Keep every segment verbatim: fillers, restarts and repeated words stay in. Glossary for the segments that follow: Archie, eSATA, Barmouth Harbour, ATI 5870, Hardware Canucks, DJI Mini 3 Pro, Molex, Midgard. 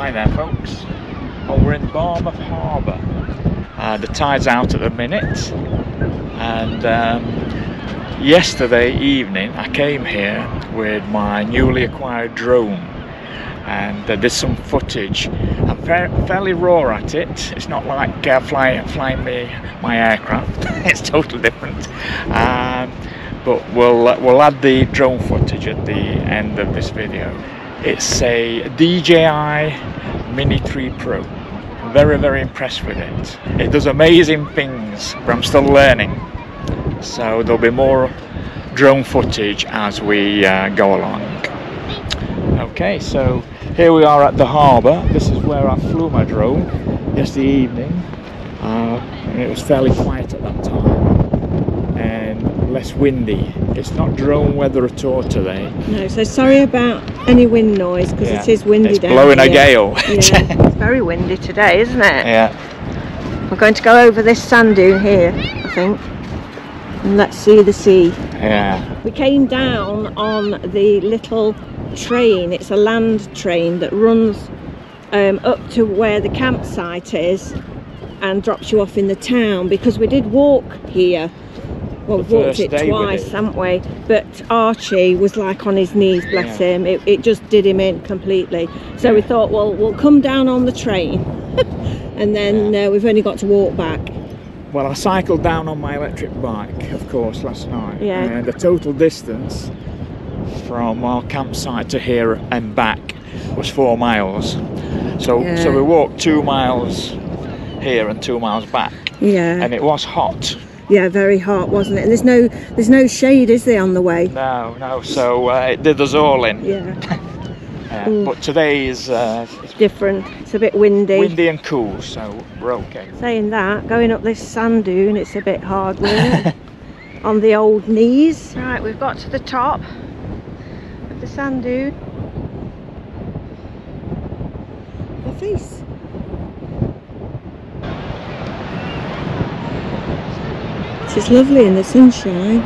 Hi there folks, well, we're in Barmouth Harbour. Uh, the tide's out at the minute, and um, yesterday evening I came here with my newly acquired drone and uh, there's some footage. I'm fa fairly raw at it. It's not like uh, fly, flying me, my aircraft, it's totally different. Um, but we'll, uh, we'll add the drone footage at the end of this video. It's a D J I Mini three Pro. I'm very, very impressed with it. It does amazing things, but I'm still learning. So there'll be more drone footage as we uh, go along. Okay, so here we are at the harbour. This is where I flew my drone yesterday evening. Uh, and it was fairly quiet at that time. And less windy. It's not drone weather at all today. No, so sorry about any wind noise because yeah. It is windy. It's down blowing here. A gale. Yeah. It's very windy today, isn't it? Yeah. We're going to go over this sand dune here, I think, and let's see the sea. Yeah. We came down on the little train. It's a land train that runs um, up to where the campsite is and drops you off in the town, because we did walk here. Well, we've walked it twice, it. haven't we? But Archie was like on his knees, bless yeah. him. It, it just did him in completely. So yeah. we thought, well, we'll come down on the train and then yeah. uh, we've only got to walk back. Well, I cycled down on my electric bike, of course, last night. Yeah. And the total distance from our campsite to here and back was four miles. So, yeah. so we walked two miles here and two miles back. Yeah. And it was hot. Yeah, very hot, wasn't it? And there's no, there's no shade, is there, on the way? No, no. So uh, it did us all in. Yeah. yeah mm. But today is uh, it's different. It's a bit windy. Windy and cool, so we're okay. Saying that, going up this sand dune, it's a bit hard work on the old knees. Right, we've got to the top of the sand dune. The face. It's lovely in the sunshine.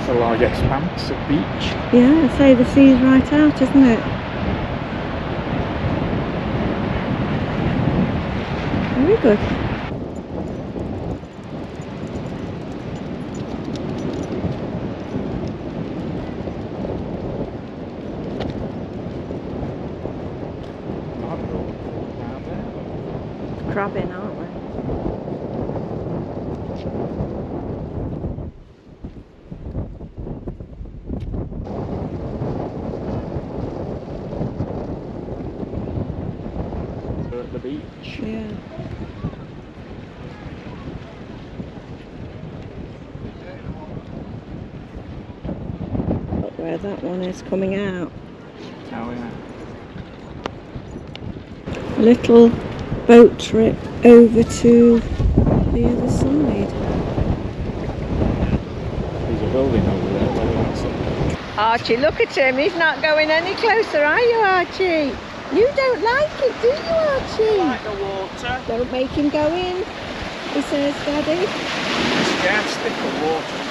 It's a large expanse of beach. Yeah, I'd say the sea's right out, isn't it? Very good. We're crabbing, aren't we? The beach. Yeah. Look where that one is coming out. Oh yeah. A little boat trip over to the other side. There's a building over there. Archie, look at him. He's not going any closer, are you, Archie? You don't like it, do you, Archie? I like the water. Don't make him go in, he says, Daddy. He's scared to stick with water.